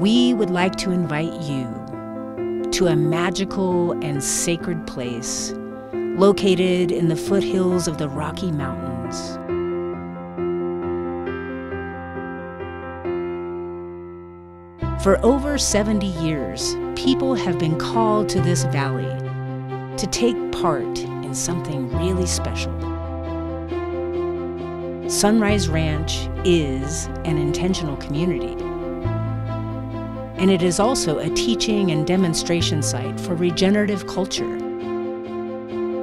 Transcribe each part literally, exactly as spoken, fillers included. we would like to invite you to a magical and sacred place located in the foothills of the Rocky Mountains. For over seventy years, people have been called to this valley to take part in something really special. Sunrise Ranch is an intentional community, and it is also a teaching and demonstration site for regenerative culture,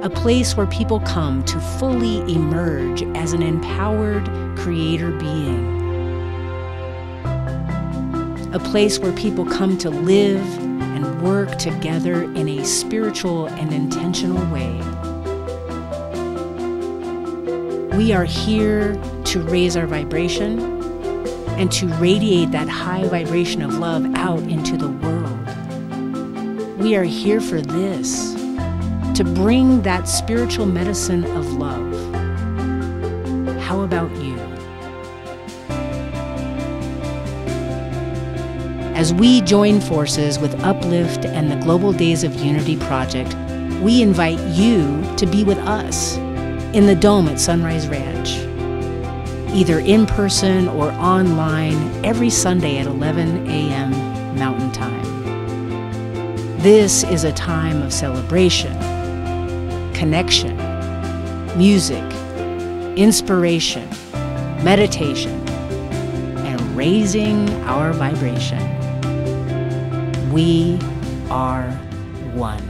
a place where people come to fully emerge as an empowered creator being, a place where people come to live and work together in a spiritual and intentional way. We are here to raise our vibration and to radiate that high vibration of love out into the world. We are here for this, to bring that spiritual medicine of love. How about you? As we join forces with Uplift and the Global Days of Unity Project, we invite you to be with us in the Dome at Sunrise Ranch, either in person or online every Sunday at eleven a m Mountain Time. This is a time of celebration, connection, music, inspiration, meditation, and raising our vibration. We are one.